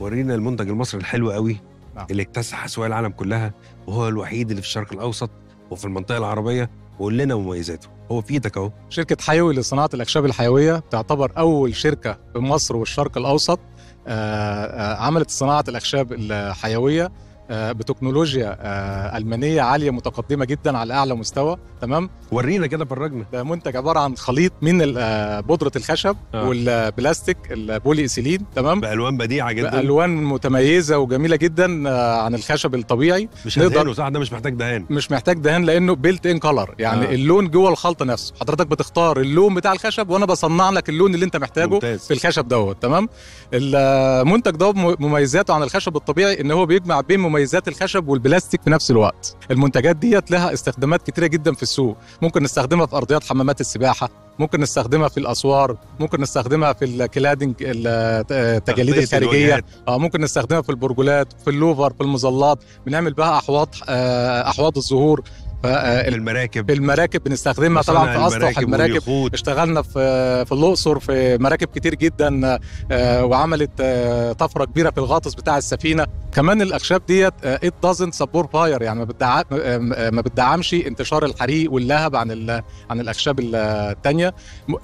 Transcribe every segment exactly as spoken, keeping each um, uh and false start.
ورينا المنتج المصري الحلو قوي آه. اللي اكتسح اسواق العالم كلها، وهو الوحيد اللي في الشرق الاوسط وفي المنطقه العربيه، وقول لنا مميزاته. هو في ايدك اهو. شركه حيوي لصناعه الاخشاب الحيويه تعتبر اول شركه في مصر والشرق الاوسط عملت صناعه الاخشاب الحيويه بتكنولوجيا ألمانية عالية متقدمة جدا على أعلى مستوى. تمام، ورينا كده برجنا. ده منتج عبارة عن خليط من بودرة الخشب آه. والبلاستيك البولي سيلين، تمام، بألوان بديعة جدا، بألوان متميزة وجميلة جدا عن الخشب الطبيعي. مش هدهنه صح؟ ده مش محتاج دهان، مش محتاج دهان لأنه Built-in Color، يعني آه. اللون جوه الخلطة نفسه، حضرتك بتختار اللون بتاع الخشب وأنا بصنع لك اللون اللي أنت محتاجه. ممتاز. في الخشب دوت. تمام، المنتج ده مميزاته عن الخشب الطبيعي إن هو بيجمع بين مميزات الخشب والبلاستيك في نفس الوقت. المنتجات ديت لها استخدامات كتيرة جدا في السوق، ممكن نستخدمها في أرضيات حمامات السباحة، ممكن نستخدمها في الأسوار، ممكن نستخدمها في الكلادنج التجاليد الخارجية، ممكن نستخدمها في البرجولات، في اللوفر، في المظلات، بنعمل بها أحواض أحواض الزهور، في المراكب في المراكب بنستخدمها طبعا، في اسطح المراكب واليخوت. اشتغلنا في في الاقصر في مراكب كتير جدا وعملت طفره كبيره في الغطس بتاع السفينه. كمان الاخشاب ديت ات دازنت سبورت فاير، يعني ما بتدعمش انتشار الحريق واللهب عن عن الاخشاب الثانيه.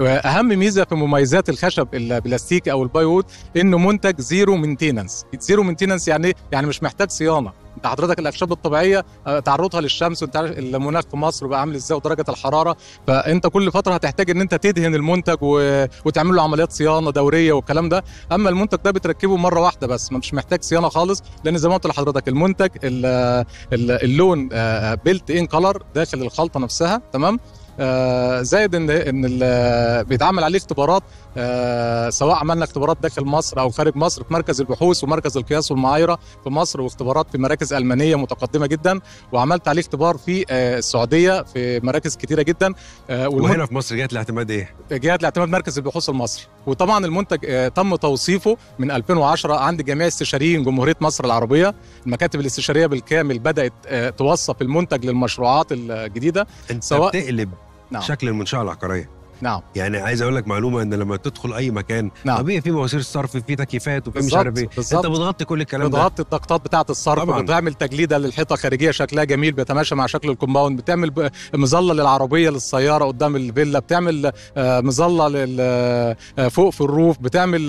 اهم ميزه في مميزات الخشب البلاستيكي او الباي وود انه منتج زيرو مينتيننس. زيرو مينتيننس يعني يعني مش محتاج صيانه. انت حضرتك الاخشاب الطبيعيه تعرضها للشمس وانت عارف المناخ في مصر بقى عامل ازاي ودرجه الحراره، فانت كل فتره هتحتاج ان انت تدهن المنتج و... وتعمل له عمليات صيانه دوريه والكلام ده. اما المنتج ده بتركبه مره واحده بس، مش محتاج صيانه خالص، لان زي ما قلت لحضرتك المنتج ال... ال... اللون بيلت ان كلر داخل الخلطه نفسها. تمام، آه زائد ان ان بيتعمل عليه اختبارات، آه سواء عملنا اختبارات داخل مصر او خارج مصر، في مركز البحوث ومركز القياس والمعايره في مصر، واختبارات في مراكز المانيه متقدمه جدا، وعملت عليه اختبار في آه السعوديه في مراكز كتيره جدا. آه وهنا في مصر جهه الاعتماد ايه؟ جهه الاعتماد مركز البحوث المصري. وطبعا المنتج آه تم توصيفه من ألفين وعشرة عند جميع استشاريين جمهوريه مصر العربيه. المكاتب الاستشاريه بالكامل بدات آه توصف المنتج للمشروعات الجديده. انت بتقلب نعم. شكل المنشأة العقارية. نعم، يعني عايز اقول لك معلومه ان لما تدخل اي مكان نعم. طبيعي في مواسير صرف، في تكييفات، وفي مش عارف ايه، انت بتغطي كل الكلام ده، بتغطي التخطيطات بتاعه الصرف، بتعمل تجليده للحيطه خارجيه شكلها جميل بيتماشى مع شكل الكومباوند، بتعمل مظله للعربيه للسياره قدام الفيلا، بتعمل مظله فوق في الروف، بتعمل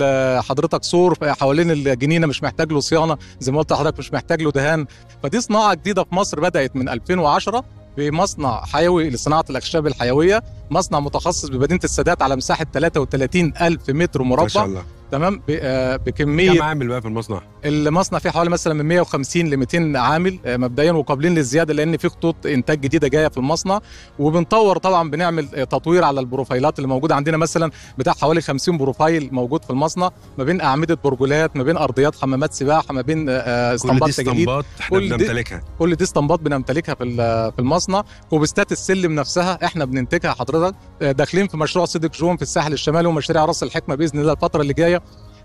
حضرتك سور حوالين الجنينه مش محتاج له صيانه، زي ما قلت لحضرتك مش محتاج له دهان. فدي صناعه جديده في مصر بدات من ألفين وعشرة بمصنع حيوي لصناعه الاخشاب الحيويه، مصنع متخصص بمدينه السادات على مساحه ثلاثة وثلاثين ألف متر مربع. ما شاء الله. تمام، بكميه كم عامل بقى في المصنع؟ المصنع فيه حوالي مثلا من مية وخمسين ل مئتين عامل مبدئيا، وقابلين للزياده لان في خطوط انتاج جديده جايه في المصنع. وبنطور طبعا، بنعمل تطوير على البروفايلات اللي موجوده عندنا، مثلا بتاع حوالي خمسين بروفايل موجود في المصنع، ما بين اعمده برجولات، ما بين ارضيات حمامات سباحه، ما بين اسطمبات تجديد. كل دي اسطمبات احنا بنمتلكها، كل دي اسطمبات بنمتلكها في في المصنع. كوبستات السلم نفسها احنا بننتجها. حضرتك داخلين في مشروع صيدك جون في الساحل الشمالي، ومشاريع راس الحكمه باذن الله الفتره اللي جايه.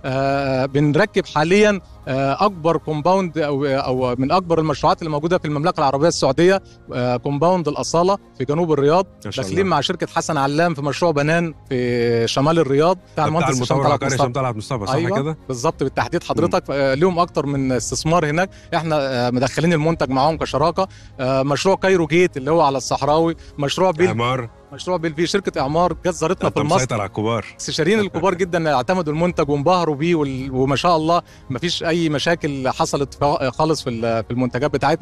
آه بنركب حاليا آه اكبر كومباوند او او من اكبر المشروعات اللي موجوده في المملكه العربيه السعوديه، آه كومباوند الاصاله في جنوب الرياض. داخلين مع شركه حسن علام في مشروع بنان في شمال الرياض بتاع المهندس حسن طلعت مصطفى. صح أيوة كده بالظبط بالتحديد حضرتك. آه ليهم اكتر من استثمار هناك، احنا آه مدخلين المنتج معاهم كشراكه. آه مشروع كايرو جيت اللي هو على الصحراوي، مشروع بيل أعمار، مشروع بيل في شركه اعمار جت زارتنا في مصر. مسيطر على الكبار، استشاريين الكبار جدا اعتمدوا المنتج وانبهروا بيه، وما شاء الله ما فيش اي مشاكل حصلت خالص في المنتجات بتاعتنا.